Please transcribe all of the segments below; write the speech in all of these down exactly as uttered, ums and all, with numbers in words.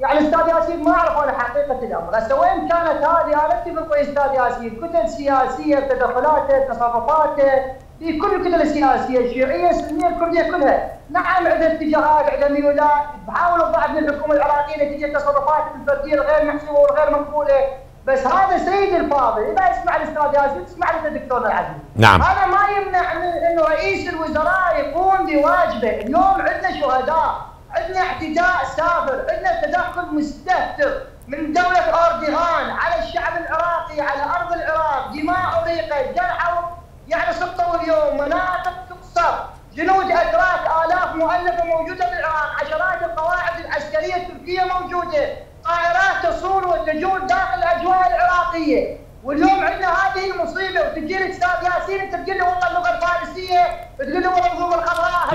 يعني استاذ ياسين ما اعرف انا حقيقه الامر، هسه وين كانت هذه؟ انا اتفق ويا استاذ ياسين، كتل سياسيه بتدخلاته بتصرفاته في كل الكتل السياسيه الشيعيه السنيه الكرديه كلها، نعم عندها اتجاهات عندها ميولات، تحاول تضعف من الحكومه العراقيه نتيجه تصرفات الفرديه الغير محسوبه والغير مقبوله، بس هذا سيدي الفاضل اذا اسمع الاستاذ ياسين اسمع للدكتور العزمي. نعم. هذا ما يمنع من انه رئيس الوزراء يقوم بواجبه، اليوم عندنا شهداء، عندنا اعتداء سافر، عندنا تدخل مستهتر من دولة أردوغان على الشعب العراقي على أرض العراق، دماء أريقت، جرحوا يعني سقطوا اليوم، مناطق تقصف، جنود أتراك آلاف مؤلفة موجودة بالعراق، عشرات القواعد العسكرية التركية موجودة، طائرات تصول وتجول داخل الأجواء العراقية، واليوم عندنا هذه المصيبه وتجي لك استاذ ياسين انت تقول له والله اللغه الفارسيه، تقول له والله الظروف الخضراء.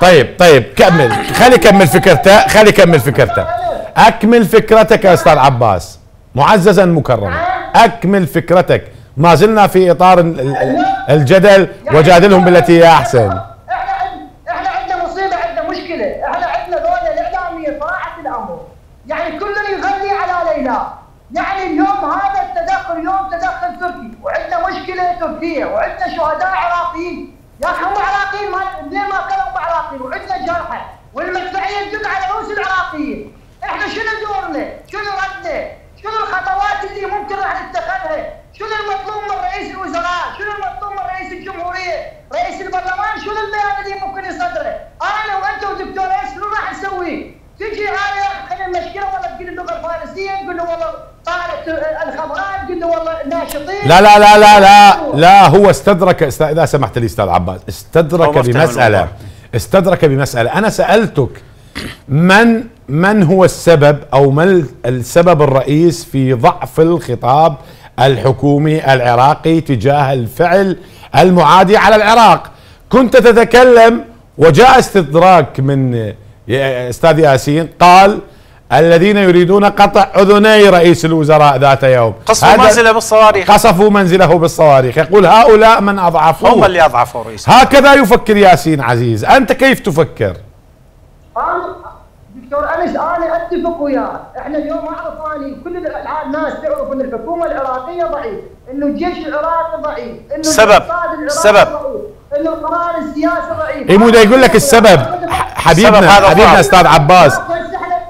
طيب طيب كمل، خلي كمل فكرته، خلي كمل فكرته. اكمل فكرتك يا استاذ عباس، معززا مكرما، اكمل فكرتك، ما زلنا في اطار الجدل وجادلهم بالتي هي احسن. يعني اليوم هذا التدخل اليوم تدخل تركي، وعندنا مشكله تركيه، وعندنا شهداء عراقيين، يا اخي هم عراقيين ما ليه ما كانوا عراقيين، وعندنا جرحى، والمدفعيه تدق على رؤوس العراقيين، احنا شنو دورنا؟ شنو ردنا؟ شنو الخطوات اللي ممكن راح نتخذها؟ شنو المطلوب من رئيس الوزراء؟ شنو المطلوب من رئيس الجمهوريه؟ رئيس البرلمان شنو البيان اللي ممكن يصدره؟ انا وانت ودكتور انس شنو راح نسوي؟ تجي انا خلي المشكله والله تقول اللغه الفارسيه، تقول له والله طائره الخضراء، تقول له والله الناشطين. لا لا لا لا لا لا هو استدرك، اذا سمحت لي استاذ عباس، استدرك بمساله استدرك بمساله انا سالتك من من هو السبب او من السبب الرئيس في ضعف الخطاب الحكومي العراقي تجاه الفعل المعادي على العراق. كنت تتكلم وجاء استدراك من استاذ ياسين، قال الذين يريدون قطع اذني رئيس الوزراء ذات يوم، قصفوا منزله بالصواريخ، قصفوا منزله بالصواريخ، يقول هؤلاء من اضعفوه، هم اللي اضعفوا رئيس. هكذا يفكر ياسين عزيز، انت كيف تفكر؟ انا دكتور انس انا اتفق وياك، احنا اليوم اعرف اني كل الناس تعرف ان الحكومه العراقيه ضعيف، انه الجيش العراقي ضعيف، انه السبب السبب انه القرار السياسي ضعيف. اي مو دا يقول لك السبب حبيبنا حبيبنا استاذ عباس،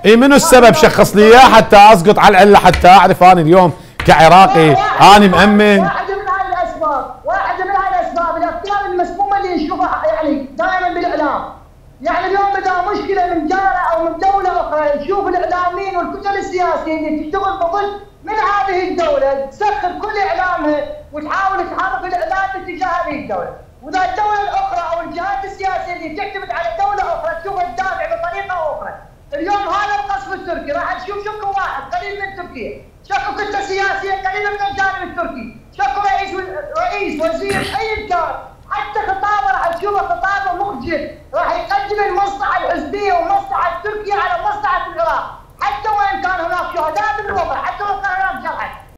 اي منو السبب؟ شخص لي اياه حتى اسقط على العله، حتى اعرف انا اليوم كعراقي اني مامن. واحد من هاي الاسباب، واحد من هاي الاسباب الافكار المسمومه اللي نشوفها يعني دائما بالاعلام، يعني اليوم اذا مشكله من جاره او من دوله اخرى نشوف الاعلاميين والكتل السياسيه اللي تشتغل بظل من هذه الدوله تسخر كل اعلامها وتحاول تحرك الاعلام تجاه هذه الدوله. وذا الدولة الأخرى أو الجهات السياسية اللي تعتمد على دولة أخرى تشوفها تدافع بطريقة أخرى. اليوم هذا القصف التركي راح تشوف شكو واحد قليل من تركيا، شكو كتلة سياسية قليلة من الجانب التركي، شكو رئيس رئيس وزير أي كان، حتى خطابه راح تشوفه خطابه مخجل، راح يقدم المصلحة الحزبية ومصلحة تركيا على مصلحة العراق، حتى وإن كان هناك شهداء بالوضع.